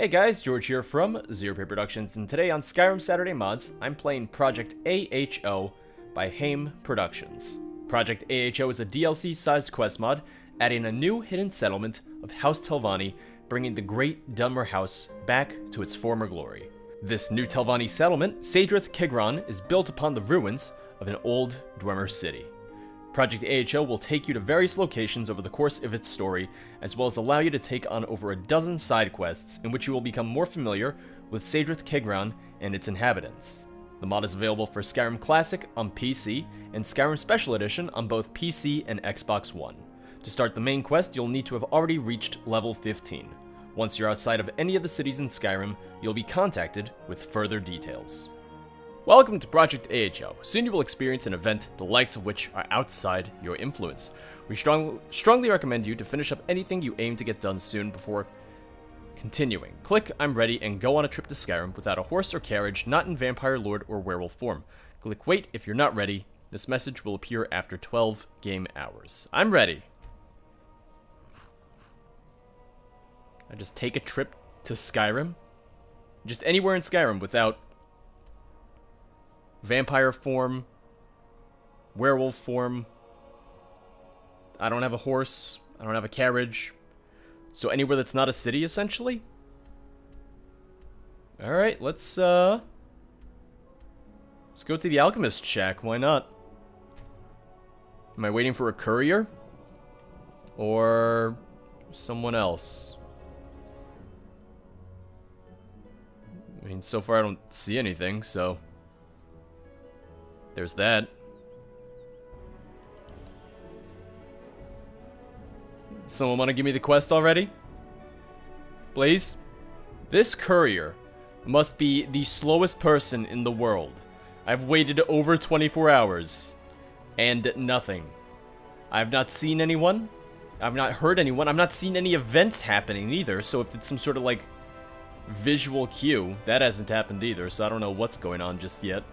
Hey guys, George here from Zero Period Productions, and today on Skyrim Saturday Mods, I'm playing Project AHO by Haem Productions. Project AHO is a DLC-sized quest mod, adding a new hidden settlement of House Telvanni, bringing the Great Dunmer House back to its former glory. This new Telvanni settlement, Sadrith Kegran, is built upon the ruins of an old Dwemer city. Project AHO will take you to various locations over the course of its story, as well as allow you to take on over a dozen side quests in which you will become more familiar with Sadrith Kegran and its inhabitants. The mod is available for Skyrim Classic on PC and Skyrim Special Edition on both PC and Xbox One. To start the main quest, you'll need to have already reached level 15. Once you're outside of any of the cities in Skyrim, you'll be contacted with further details. Welcome to Project AHO. Soon you will experience an event the likes of which are outside your influence. We strongly recommend you to finish up anything you aim to get done soon before continuing. Click I'm ready and go on a trip to Skyrim without a horse or carriage, not in vampire lord or werewolf form. Click wait if you're not ready. This message will appear after 12 game hours. I'm ready. I just take a trip to Skyrim. Just anywhere in Skyrim without vampire form, werewolf form. I don't have a horse, I don't have a carriage. So anywhere that's not a city, essentially? Alright, let's go to the alchemist shack, why not? Am I waiting for a courier? Or someone else? I mean, so far I don't see anything, so there's that. Someone want to give me the quest already? Please? This courier must be the slowest person in the world. I've waited over 24 hours and nothing. I've not seen anyone. I've not heard anyone. I've not seen any events happening either, so if it's some sort of like visual cue, that hasn't happened either, so I don't know what's going on just yet.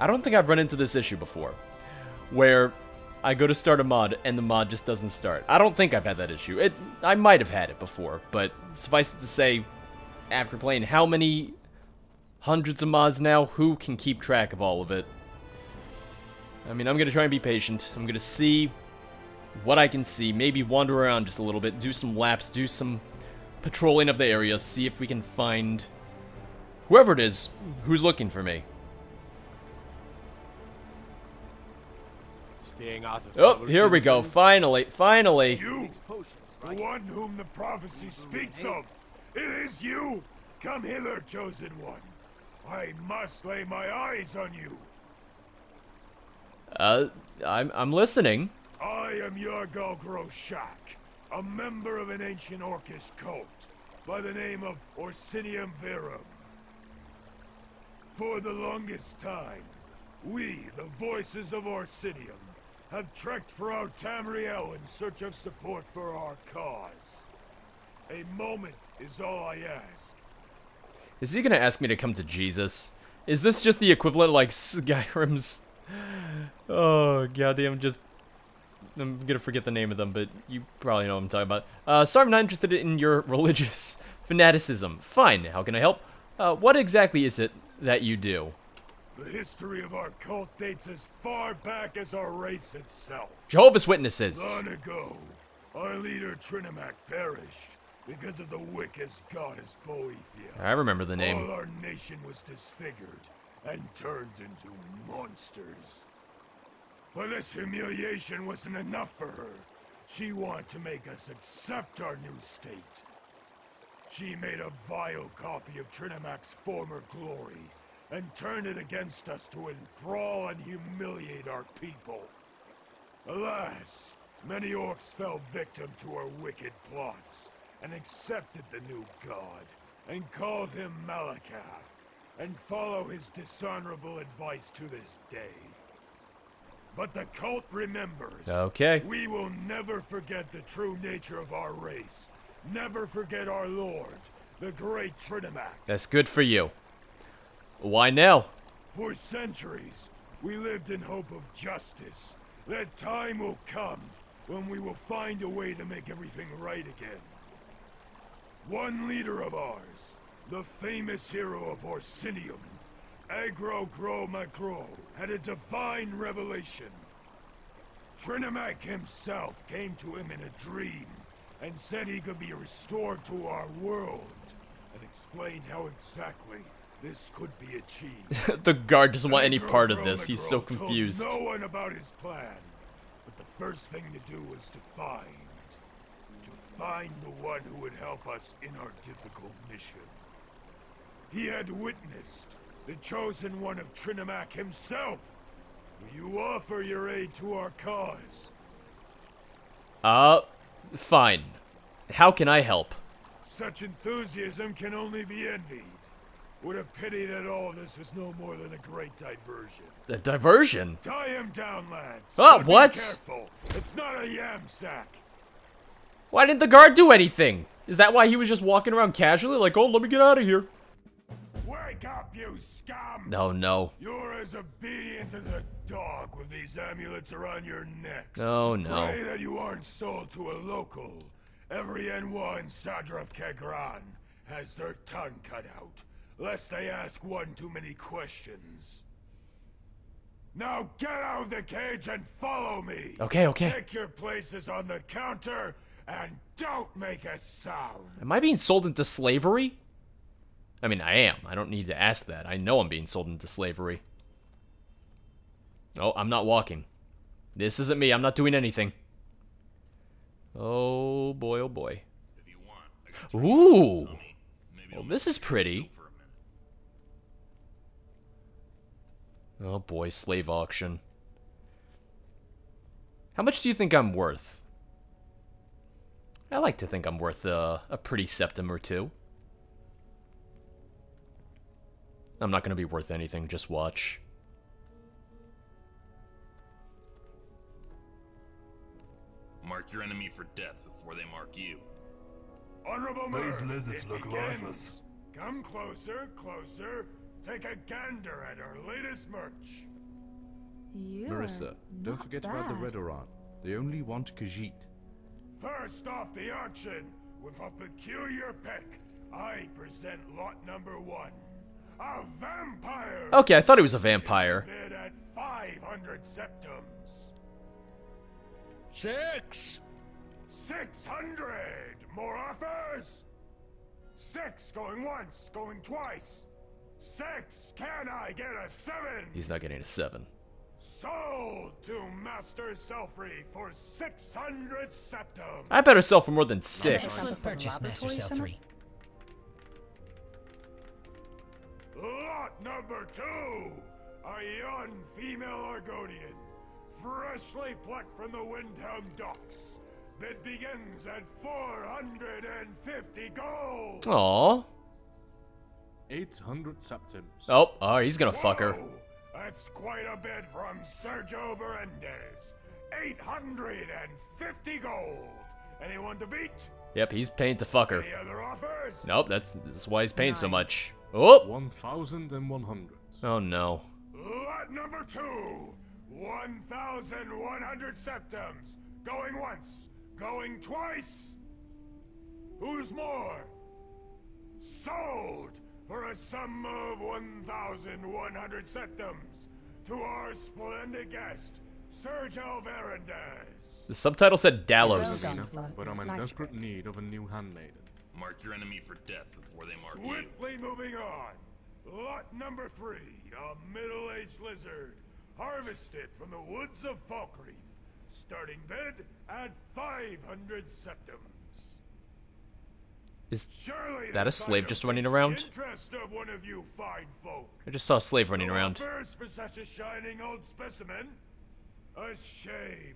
I don't think I've run into this issue before, where I go to start a mod and the mod just doesn't start. I don't think I've had that issue. I might have had it before, but suffice it to say, after playing how many hundreds of mods now, who can keep track of all of it? I mean, I'm going to try and be patient. I'm going to see what I can see, maybe wander around just a little bit, do some laps, do some patrolling of the area, see if we can find whoever it is who's looking for me. Oh, here we go. Finally. You, the one whom the prophecy speaks of. It is you. Come hither, chosen one. I must lay my eyes on you. I'm listening. I am Yargol Groshak, a member of an ancient Orcish cult by the name of Orsinium Verum. For the longest time, we, the voices of Orsinium, have trekked throughout Tamriel in search of support for our cause. A moment is all I ask. Is he gonna ask me to come to Jesus? Is this just the equivalent, like, Skyrim's? Oh, goddamn, I'm gonna forget the name of them, but you probably know what I'm talking about. Sorry, I'm not interested in your religious fanaticism. Fine, how can I help? What exactly is it that you do? The history of our cult dates as far back as our race itself. Jehovah's Witnesses. Long ago, our leader Trinimac perished because of the wicked goddess Boethia. I remember the name. All our nation was disfigured and turned into monsters. But this humiliation wasn't enough for her. She wanted to make us accept our new state. She made a vile copy of Trinimac's former glory and turn it against us to enthrall and humiliate our people. Alas, many orcs fell victim to her wicked plots, and accepted the new god, and called him Malakath, and follow his dishonorable advice to this day. But the cult remembers. Okay. We will never forget the true nature of our race, never forget our lord, the great Trinimac. That's good for you. Why now? For centuries, we lived in hope of justice. That time will come when we will find a way to make everything right again. One leader of ours, the famous hero of Orsinium, Agro Gro Macro, had a divine revelation. Trinimac himself came to him in a dream and said he could be restored to our world, and explained how exactly this could be achieved. The guard doesn't want any part of this. He's so confused. No one about his plan, but the first thing to do was to find the one who would help us in our difficult mission. He had witnessed the chosen one of Trinimac himself. Will you offer your aid to our cause? Fine. How can I help? Such enthusiasm can only be envied. What a pity that all of this was no more than a great diversion. A diversion? Tie him down, lads. Oh, what? Be careful. It's not a yam sack. Why didn't the guard do anything? Is that why he was just walking around casually like, oh, let me get out of here? Wake up, you scum! Oh, no. You're as obedient as a dog with these amulets around your necks. Oh, no. Pray that you aren't sold to a local. Every Nwah and Sadrith Kegran has their tongue cut out, lest they ask one too many questions. Now get out of the cage and follow me! Okay, okay. Take your places on the counter and don't make a sound. Am I being sold into slavery? I mean, I am. I don't need to ask that. I know I'm being sold into slavery. Oh, I'm not walking. This isn't me. I'm not doing anything. Oh, boy, oh, boy. If you want, I can. Ooh! Well, this is pretty. Oh, boy, slave auction. How much do you think I'm worth? I like to think I'm worth a pretty septum or two. I'm not going to be worth anything, just watch. Mark your enemy for death before they mark you. Honorable these lizards look lifeless. Come closer, closer. Take a gander at our latest merch. You're Marissa, don't forget about the Redoran. They only want Khajiit. First off the auction, with a peculiar pick, I present lot number 1. A vampire! Okay, I thought he was a vampire. Bid at 500 septums. 600! More offers? 6 going once, going twice. 6! Can I get a 7? He's not getting a 7. Sold to Master Selvri for 600 septums. I better sell for more than 6. Excellent purchase, Master Selvri. Lot number 2, a young female Argonian, freshly plucked from the Windhelm docks. Bid begins at 450 gold. Aww. 800 septims. Oh, he's gonna fuck her. That's quite a bid from Sergio Verandes. 850 gold. Anyone to beat? Yep, he's paying to fuck her. Any other offers? Nope, that's why he's paying so much. Oh! 1,100. Oh no. Lot number 2. 1,100 septums. Going once. Going twice. Who's more? Sold for a sum of 1,100 septums to our splendid guest, Sergio Verandes. The subtitle said Dallos. But I'm in desperate need of a new handmaiden. Mark your enemy for death before they mark you. Swiftly moving on. Lot number 3, a middle-aged lizard, harvested from the woods of Falkreath. Starting bid at 500 septums. Is that a slave just running around? Of one of you fine folk. I just saw a slave running around. First for such a shining old specimen. A shame.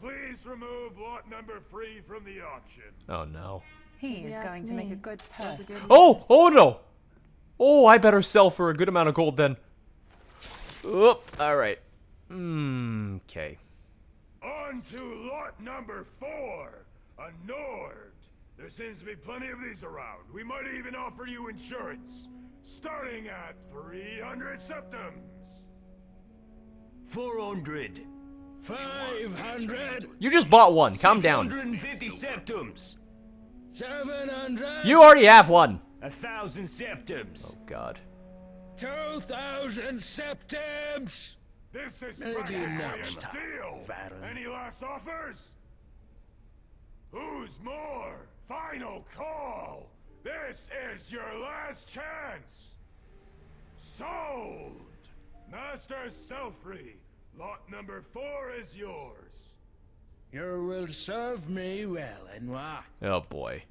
Please remove lot number 3 from the auction. Oh no. He is going to make a good purchase. Oh! Oh no! Oh, I better sell for a good amount of gold then. Oh, alright. Okay. On to lot number 4, a Nord. There seems to be plenty of these around. We might even offer you insurance. Starting at 300 septums. 400. 500. You just bought one. Calm down. 650 septums. 700. You already have one. 1,000 septums. Oh God. 2,000 septums. This is a steal. Any last offers? Who's more? Final call. This is your last chance. Sold. Master Selvri, lot number 4 is yours. You will serve me well, Nwah. Oh boy.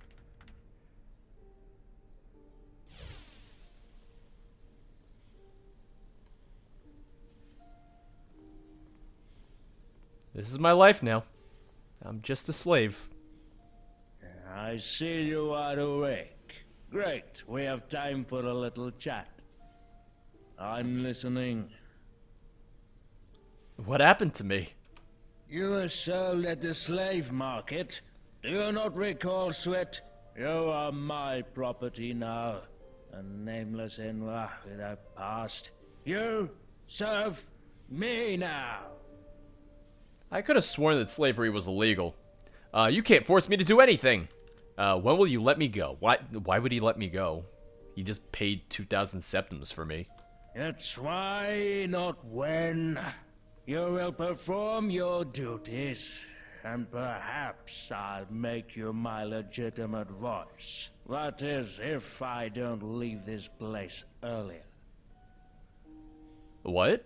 This is my life now. I'm just a slave. I see you are awake. Great, we have time for a little chat. I'm listening. What happened to me? You were sold at the slave market. Do you not recall, Sweat? You are my property now. A nameless Nwah without past. You serve me now. I could have sworn that slavery was illegal. You can't force me to do anything. When will you let me go? Why would he let me go? He just paid 2,000 septums for me. It's why, not when. You will perform your duties, and perhaps I'll make you my legitimate voice. That is, if I don't leave this place earlier. What?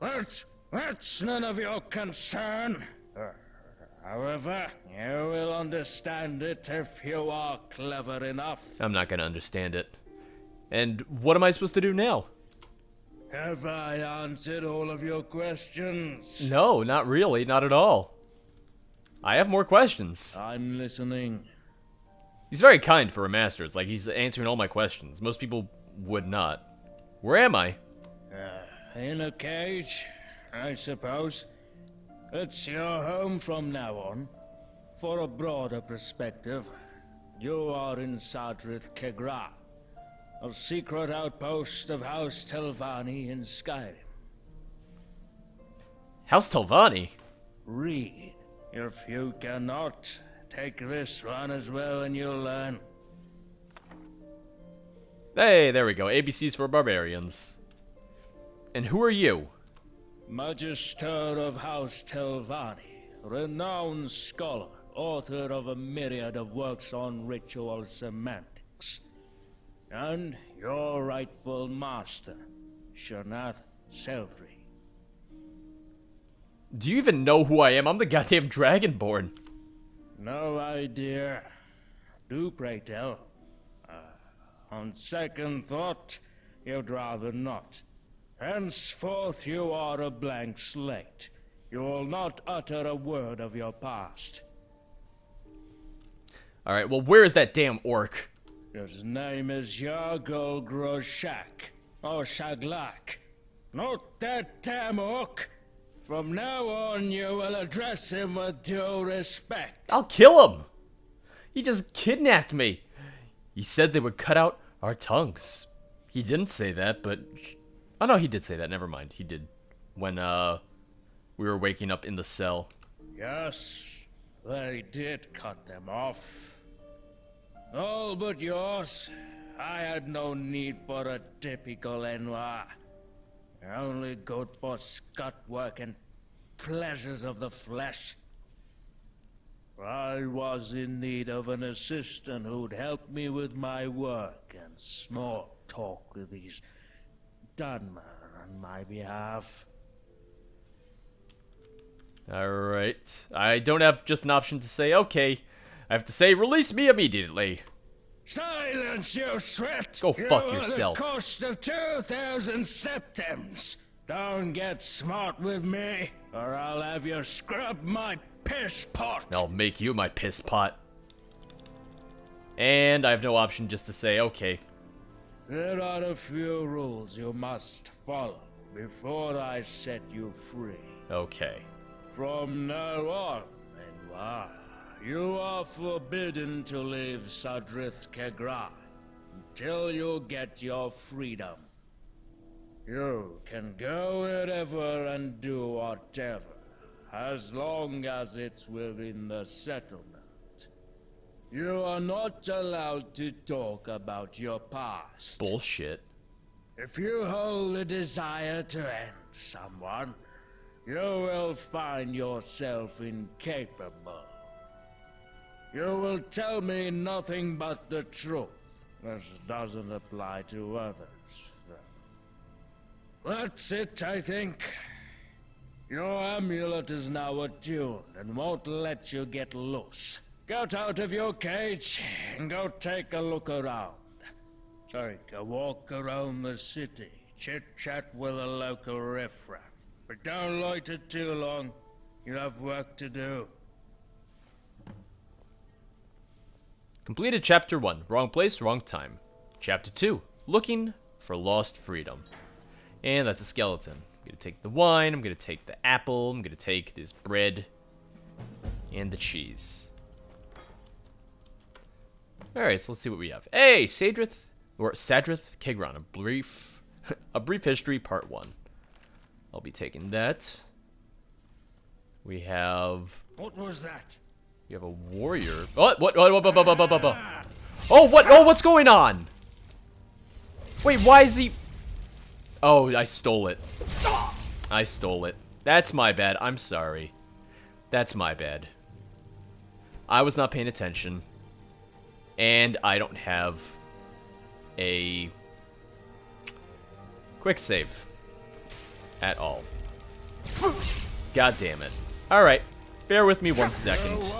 That's none of your concern. However, you will understand it if you are clever enough. I'm not gonna understand it. And what am I supposed to do now? Have I answered all of your questions? No, not really, not at all. I have more questions. I'm listening. He's very kind for a master. It's like he's answering all my questions. Most people would not. Where am I? In a cage, I suppose. It's your home from now on. For a broader perspective, you are in Sadrith Kegrai, a secret outpost of House Telvanni in Skyrim. House Telvanni? Read. If you cannot, take this one as well and you'll learn. Hey, there we go. ABCs for barbarians. And who are you? Magister of House Telvanni, renowned scholar, author of a myriad of works on ritual semantics. And your rightful master, Sharnath Selvri. Do you even know who I am? I'm the goddamn Dragonborn. No idea. Do pray tell. On second thought, you'd rather not. Henceforth, you are a blank slate. You will not utter a word of your past. Alright, well, where is that damn orc? His name is Yargol Groshak, or Shaglak. Not that damn orc. From now on, you will address him with due respect. I'll kill him. He just kidnapped me. He said they would cut out our tongues. He didn't say that, but... Oh, no, he did say that. Never mind. He did. When, we were waking up in the cell. Yes, they did cut them off. All but yours. I had no need for a typical Nwah. Only good for scut work and pleasures of the flesh. I was in need of an assistant who'd help me with my work and small talk with these Dunmer on my behalf. Alright. I don't have just an option to say, okay. I have to say, release me immediately. Silence, you sweat! Go fuck yourself. Cost of 2,000 septums. Don't get smart with me, or I'll have you scrub my piss pot. I'll make you my piss pot. And I have no option just to say, okay. There are a few rules you must follow before I set you free. Okay. From now on, Nwah. You are forbidden to leave Sadrith Kegrai until you get your freedom. You can go wherever and do whatever, as long as it's within the settlement. You are not allowed to talk about your past. Bullshit. If you hold a desire to end someone, you will find yourself incapable. You will tell me nothing but the truth. This doesn't apply to others. That's it, I think. Your amulet is now attuned and won't let you get loose. Get out of your cage and go take a look around. Take a walk around the city, chit-chat with a local riffraff. But don't loiter too long. You have work to do. Completed Chapter 1, Wrong Place, Wrong Time. Chapter 2, Looking for Lost Freedom. And that's a skeleton. I'm gonna take the wine, I'm gonna take the apple, I'm gonna take this bread and the cheese. Alright, so let's see what we have. Hey, Sadrith, or Sadrith Kegran, a brief history, part 1. I'll be taking that. We have... What was that? We have a warrior. Oh, what? Oh, what? Oh, what's going on? Wait, why is he... Oh, I stole it. I stole it. That's my bad. I'm sorry. That's my bad. I was not paying attention. And I don't have a quick save at all. God damn it. All right. Bear with me one second.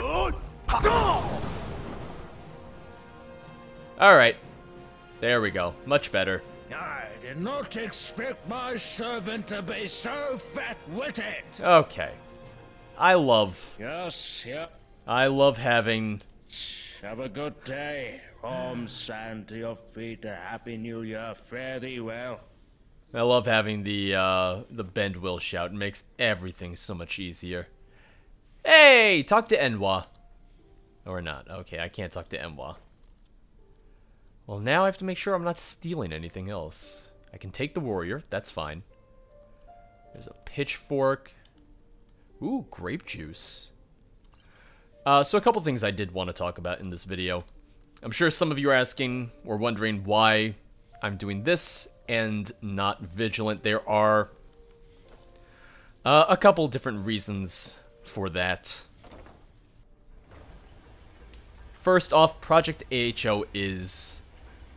All right. There we go. Much better. I did not expect my servant to be so fat-witted. Okay. I love... Yes, yeah. I love having... Have a good day. Warm sand to your feet. A happy new year. Fare thee well. I love having the bend will shout. It makes everything so much easier. Hey! Talk to Nwah. Or not. Okay, I can't talk to Nwah. Well, now I have to make sure I'm not stealing anything else. I can take the warrior. That's fine. There's a pitchfork. Ooh, grape juice. So a couple things I did want to talk about in this video. I'm sure some of you are asking or wondering why I'm doing this and not Vigilant. There are a couple different reasons for that. First off, Project AHO is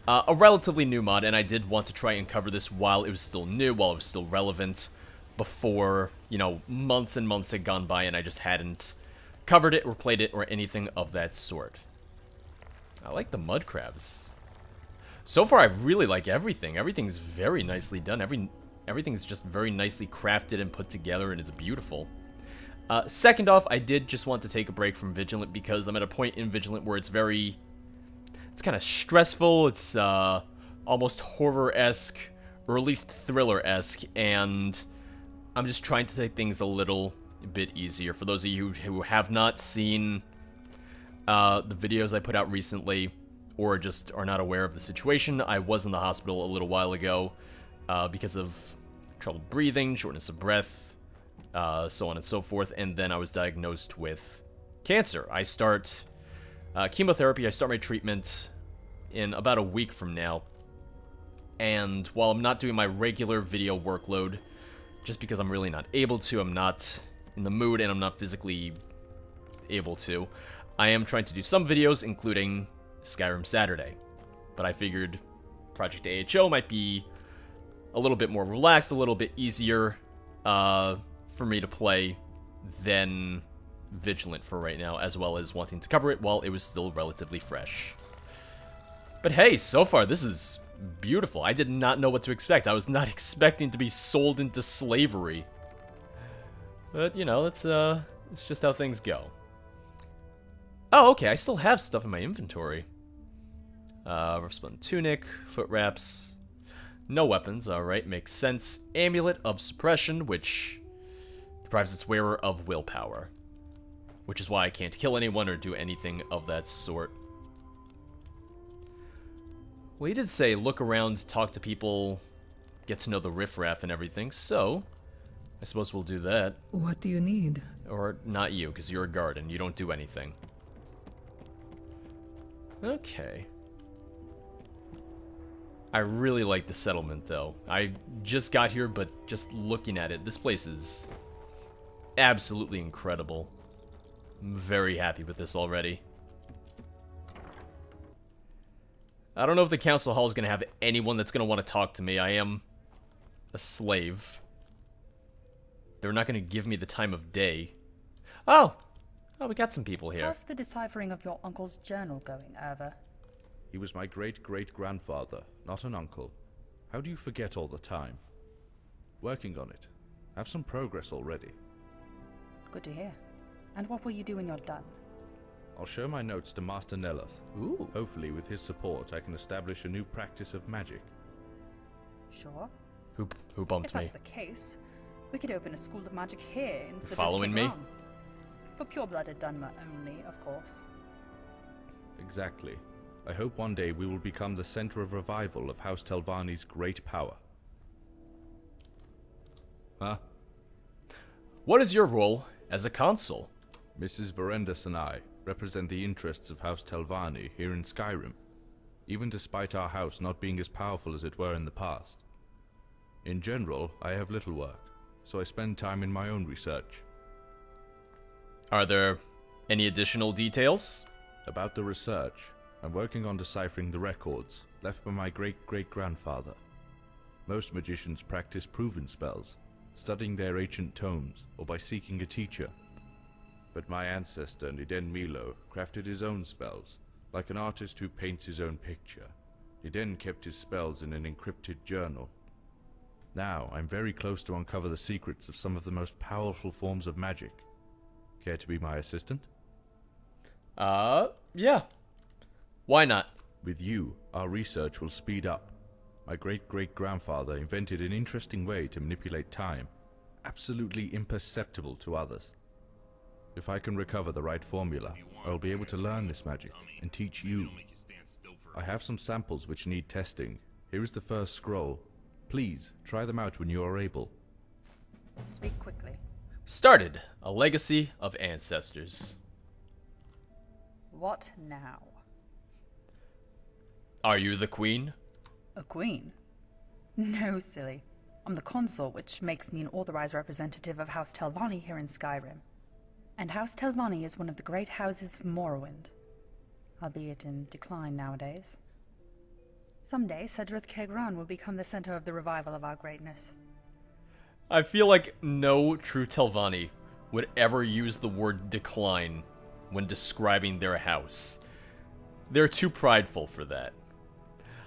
a relatively new mod, and I did want to try and cover this while it was still new, while it was still relevant, before, you know, months and months had gone by and I just hadn't covered it or played it or anything of that sort. I like the mud crabs. So far, I really like everything. Everything's very nicely done. Everything's just very nicely crafted and put together, and it's beautiful. Second off, I did just want to take a break from Vigilant because I'm at a point in Vigilant where it's very... It's kind of stressful. It's almost horror-esque, or at least thriller-esque, and I'm just trying to take things a little bit easier. For those of you who have not seen the videos I put out recently, or just are not aware of the situation, I was in the hospital a little while ago because of trouble breathing, shortness of breath, so on and so forth, and then I was diagnosed with cancer. I start chemotherapy, I start my treatment in about a week from now, and while I'm not doing my regular video workload, just because I'm really not able to, I'm not in the mood, and I'm not physically able to, I am trying to do some videos, including Skyrim Saturday, but I figured Project AHO might be a little bit more relaxed, a little bit easier for me to play than Vigilant for right now, as well as wanting to cover it while it was still relatively fresh. But hey, so far this is beautiful. I did not know what to expect. I was not expecting to be sold into slavery. But, you know, it's just how things go. Oh, okay, I still have stuff in my inventory. Roughspun tunic, foot wraps, no weapons, alright, makes sense. Amulet of suppression, which deprives its wearer of willpower. Which is why I can't kill anyone or do anything of that sort. Well, he did say look around, talk to people, get to know the riffraff and everything, so I suppose we'll do that. What do you need? Or not you, because you're a guard and you don't do anything. Okay. I really like the settlement, though. I just got here, but just looking at it, this place is absolutely incredible. I'm very happy with this already. I don't know if the council hall is going to have anyone that's going to want to talk to me. I am a slave. They're not going to give me the time of day. Oh! Oh, we got some people here. How's the deciphering of your uncle's journal going, Erva? He was my great-great-grandfather, not an uncle. How do you forget all the time? Working on it. I have some progress already. Good to hear. And what will you do when you're done? I'll show my notes to Master Nelloth. Ooh. Hopefully, with his support, I can establish a new practice of magic. Sure. Who bumped me? If that's the case, we could open a school of magic here in Sadrith Kegran. Following me? For pure-blooded Dunmer only, of course. Exactly. I hope one day we will become the center of revival of House Telvanni's great power. Huh? What is your role as a consul? Mrs. Verandes and I represent the interests of House Telvanni here in Skyrim, even despite our house not being as powerful as it were in the past. In general, I have little work, so I spend time in my own research. Are there any additional details? About the research, I'm working on deciphering the records left by my great-great-grandfather. Most magicians practice proven spells, studying their ancient tomes or by seeking a teacher. But my ancestor, Niden Milo, crafted his own spells, like an artist who paints his own picture. Niden kept his spells in an encrypted journal. Now, I'm very close to uncover the secrets of some of the most powerful forms of magic. Care to be my assistant? Yeah. Why not? With you, our research will speed up. My great-great-grandfather invented an interesting way to manipulate time, absolutely imperceptible to others. If I can recover the right formula, I'll be able to learn this magic and teach you. I have some samples which need testing. Here is the first scroll. Please, try them out when you are able. Speak quickly. Started. A legacy of ancestors. What now? Are you the queen? A queen? No, silly. I'm the consul, which makes me an authorized representative of House Telvanni here in Skyrim. And House Telvanni is one of the great houses of Morrowind, albeit in decline nowadays. Someday, Sadrith Kegran will become the center of the revival of our greatness. I feel like no true Telvanni would ever use the word decline when describing their house. They're too prideful for that.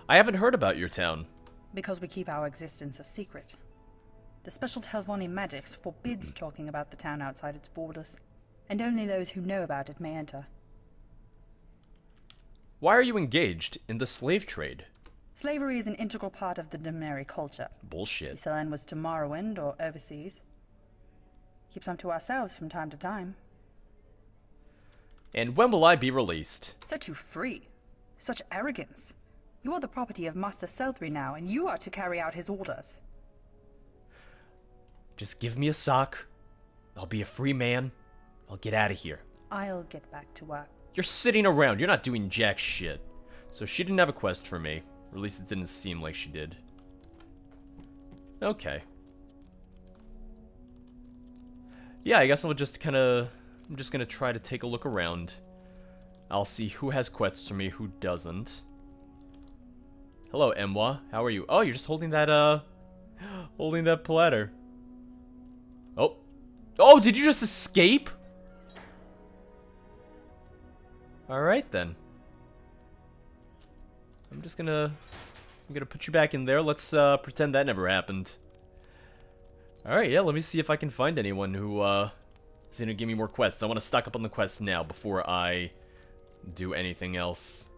I haven't heard about your town. Because we keep our existence a secret. The special Telvanni magics forbids talking about the town outside its borders. And only those who know about it may enter. Why are you engaged in the slave trade? Slavery is an integral part of the Dwemer culture. Bullshit. We sell inwards to Morrowind or overseas. Keep some to ourselves from time to time. And when will I be released? So too free. Such arrogance. You are the property of Master Selvri now, and you are to carry out his orders. Just give me a sock. I'll be a free man. I'll get out of here. I'll get back to work. You're sitting around. You're not doing jack shit. So she didn't have a quest for me. Or at least it didn't seem like she did. Okay. Yeah, I guess I'll just kind of... I'm just going to try to take a look around. I'll see who has quests for me, who doesn't. Hello, Nwah. How are you? Oh, you're just holding that, holding that platter. Oh. Oh, did you just escape? Alright then. I'm just gonna... I'm gonna put you back in there. Let's pretend that never happened. Alright, yeah, let me see if I can find anyone who is gonna give me more quests. I wanna stock up on the quests now before I do anything else.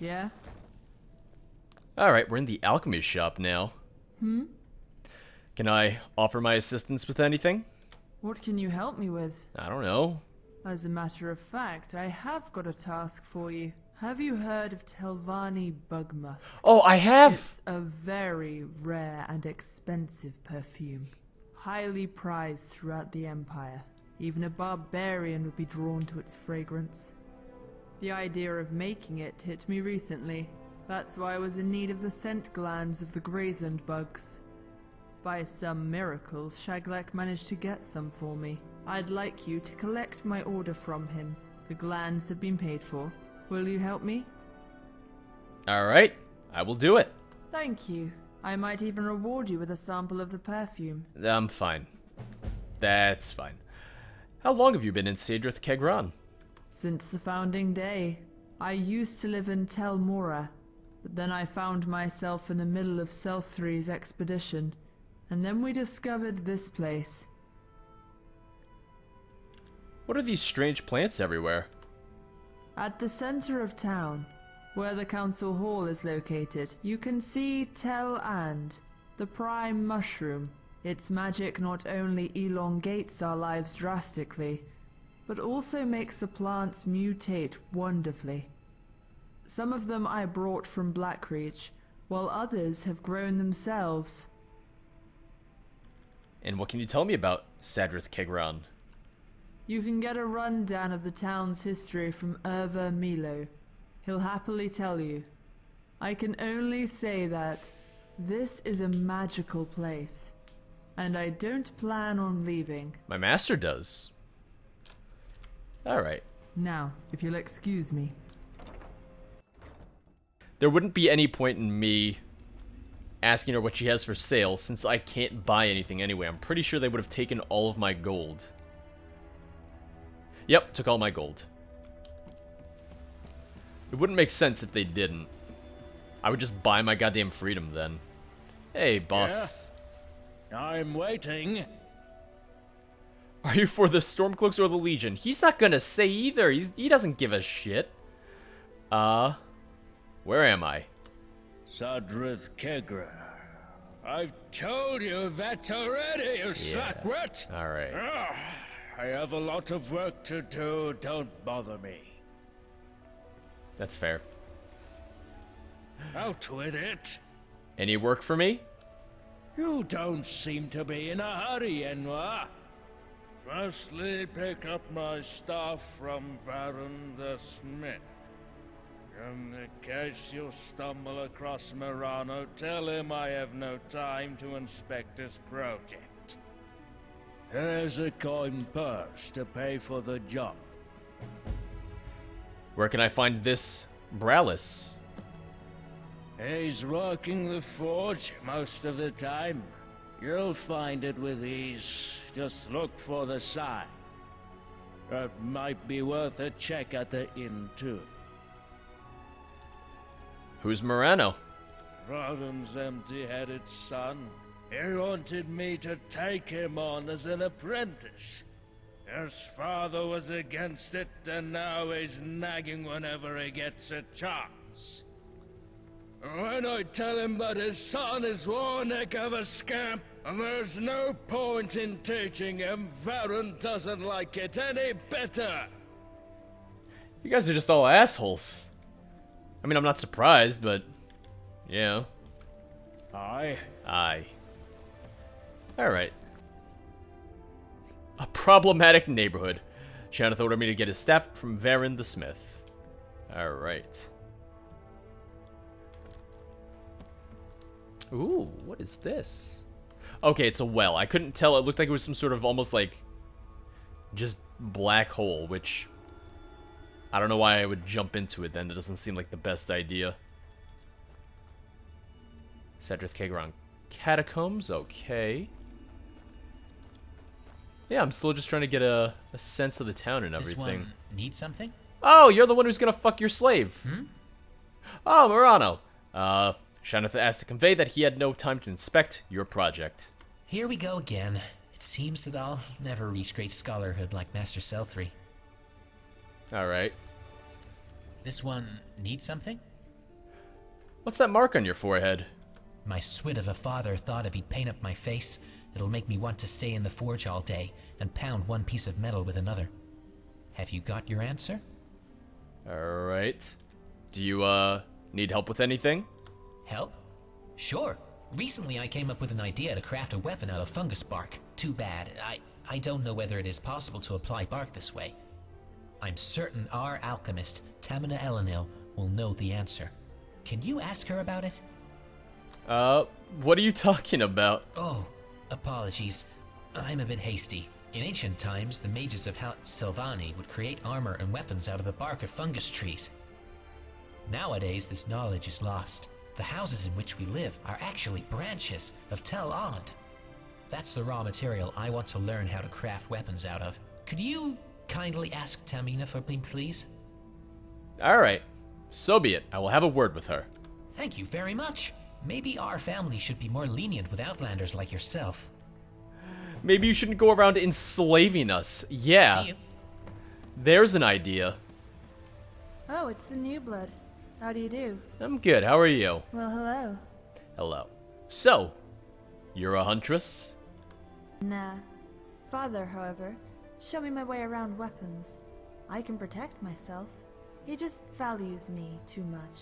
Yeah? Alright, we're in the alchemy shop now. Hmm? Can I offer my assistance with anything? What can you help me with? I don't know. As a matter of fact, I have got a task for you. Have you heard of Telvanni bugmusk? Oh, I have! It's a very rare and expensive perfume. highly prized throughout the Empire. Even a barbarian would be drawn to its fragrance. The idea of making it hit me recently. That's why I was in need of the scent glands of the Grazeland bugs. By some miracles, Shaglak managed to get some for me. I'd like you to collect my order from him. The glands have been paid for. Will you help me? Alright, I will do it. Thank you. I might even reward you with a sample of the perfume. I'm fine. That's fine. How long have you been in Sadrith Kegran? Since the founding day. I used to live in Tel Mora, but then I found myself in the middle of Selvri's expedition, and then we discovered this place. What are these strange plants everywhere? At the center of town, where the council hall is located, you can see Tel And, the prime mushroom. Its magic not only elongates our lives drastically, but also makes the plants mutate wonderfully. Some of them I brought from Blackreach, while others have grown themselves. And what can you tell me about Sadrith Kegran? You can get a rundown of the town's history from Erva Milo. He'll happily tell you. I can only say that this is a magical place, and I don't plan on leaving. My master does. Alright. Now, if you'll excuse me. There wouldn't be any point in me asking her what she has for sale, since I can't buy anything anyway. I'm pretty sure they would have taken all of my gold. Yep, took all my gold. It wouldn't make sense if they didn't. I would just buy my goddamn freedom then. Hey, boss. Yeah. I'm waiting. Are you for the Stormcloaks or the Legion? He's not gonna say either. He doesn't give a shit. Where am I? Sadrith Kegrai. I've told you that already, you sack rat. All right. Ugh. I have a lot of work to do, don't bother me. That's fair. Out with it. Any work for me? You don't seem to be in a hurry, Nwah. Firstly, pick up my staff from Varen the Smith. In the case you stumble across Murano, tell him I have no time to inspect his project. Here's a coin purse to pay for the job. Where can I find this Brallis? He's working the forge most of the time. You'll find it with ease. Just look for the sign. It might be worth a check at the inn, too. Who's Murano? Raven's empty-headed son. He wanted me to take him on as an apprentice. His father was against it, and now he's nagging whenever he gets a chance. When I tell him that his son is one heck of a scamp, there's no point in teaching him. Varen doesn't like it any better. You guys are just all assholes. I mean, I'm not surprised, but... yeah. Aye. Alright. A problematic neighborhood. Sharnath ordered me to get his staff from Varen the Smith. Alright. Ooh, what is this? Okay, it's a well. I couldn't tell. It looked like it was some sort of almost like... just black hole, which... I don't know why I would jump into it then. It doesn't seem like the best idea. Sadrith Kegran Catacombs, okay. Yeah, I'm still just trying to get a sense of the town and everything. This one need something? Oh, you're the one who's gonna fuck your slave. Hmm? Oh, Murano. Sharnath asked to convey that he had no time to inspect your project. Here we go again. It seems that I'll never reach great scholarhood like Master Selvri. Alright. This one need something? What's that mark on your forehead? My swit of a father thought if he'd paint up my face, it'll make me want to stay in the forge all day and pound one piece of metal with another. Have you got your answer? Alright. Do you, need help with anything? Help? Sure. Recently, I came up with an idea to craft a weapon out of fungus bark. Too bad, I don't know whether it is possible to apply bark this way. I'm certain our alchemist, Tamina Elenil, will know the answer. Can you ask her about it? What are you talking about? Oh, apologies. I'm a bit hasty. In ancient times, the mages of House Telvanni would create armor and weapons out of the bark of fungus trees. Nowadays, this knowledge is lost. The houses in which we live are actually branches of Tel Ond. That's the raw material I want to learn how to craft weapons out of. Could you kindly ask Tamina for me, please? Alright. So be it. I will have a word with her. Thank you very much. Maybe our family should be more lenient with outlanders like yourself. Maybe you shouldn't go around enslaving us. Yeah. See you. There's an idea. Oh, it's the new blood. How do you do? I'm good. How are you? Well, hello. Hello. So, you're a huntress? Nah. Father, however, showed me my way around weapons. I can protect myself. He just values me too much.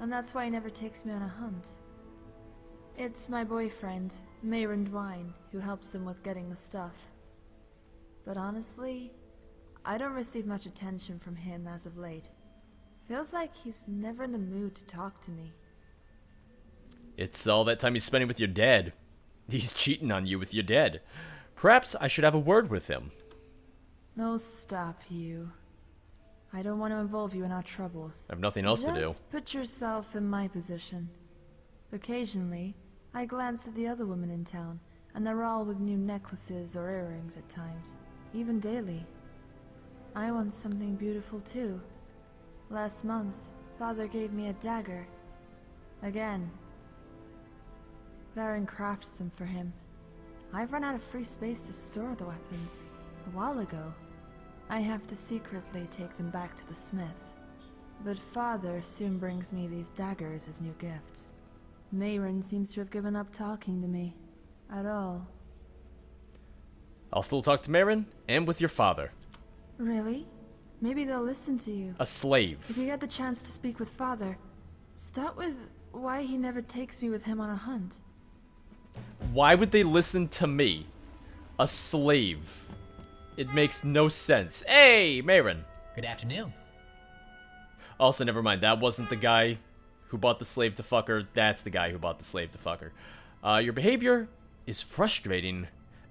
And that's why he never takes me on a hunt. It's my boyfriend, Mehran Dwine, who helps him with getting the stuff. But honestly, I don't receive much attention from him as of late. Feels like he's never in the mood to talk to me. It's all that time he's spending with your dad. He's cheating on you with your dad. Perhaps I should have a word with him. No, stop you. I don't want to involve you in our troubles. I have nothing else to do. Just put yourself in my position. Occasionally, I glance at the other women in town, and they're all with new necklaces or earrings at times, even daily. I want something beautiful too. Last month, Father gave me a dagger. Again. Varen crafts them for him. I've run out of free space to store the weapons a while ago. I have to secretly take them back to the smith. But Father soon brings me these daggers as new gifts. Mehran seems to have given up talking to me. At all. I'll still talk to Mehran, and with your father. Really? Maybe they'll listen to you. A slave. If you get the chance to speak with Father, start with why he never takes me with him on a hunt. Why would they listen to me? A slave. It makes no sense. Hey, Mehran. Good afternoon. Also, never mind. That wasn't the guy who bought the slave to fuck her. That's the guy who bought the slave to fuck her. Your behavior is frustrating,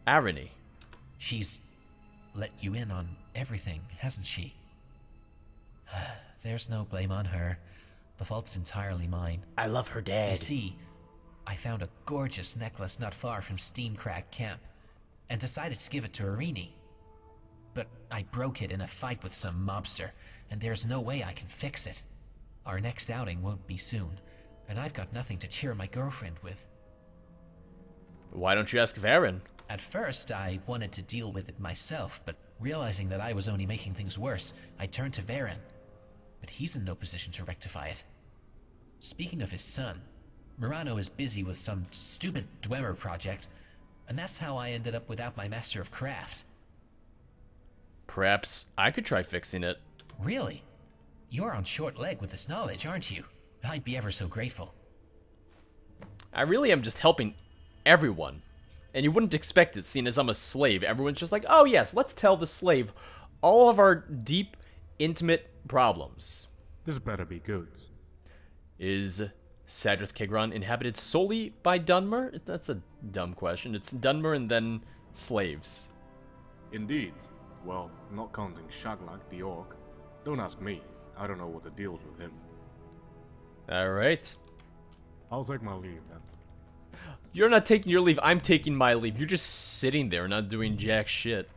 Arini. She's let you in on everything, hasn't she? There's no blame on her. The fault's entirely mine. I love her dad. You see, I found a gorgeous necklace not far from Steamcrack Camp, and decided to give it to Arini. But I broke it in a fight with some mobster, and there's no way I can fix it. Our next outing won't be soon, and I've got nothing to cheer my girlfriend with. Why don't you ask Varen? At first, I wanted to deal with it myself, but realizing that I was only making things worse, I turned to Varen. But he's in no position to rectify it. Speaking of his son, Murano is busy with some stupid Dwemer project, and that's how I ended up without my Master of Craft. Perhaps I could try fixing it. Really? You're on short leg with this knowledge, aren't you? I'd be ever so grateful. I really am just helping everyone. And you wouldn't expect it, seeing as I'm a slave. Everyone's just like, oh yes, let's tell the slave all of our deep, intimate problems. This better be good. Is Sadrith Kegran inhabited solely by Dunmer? That's a dumb question. It's Dunmer and then slaves. Indeed. Well, not counting Shaglak, the orc. Don't ask me. I don't know what the deal's with him. Alright. I'll take my leave then. You're not taking your leave. I'm taking my leave. You're just sitting there not doing jack shit.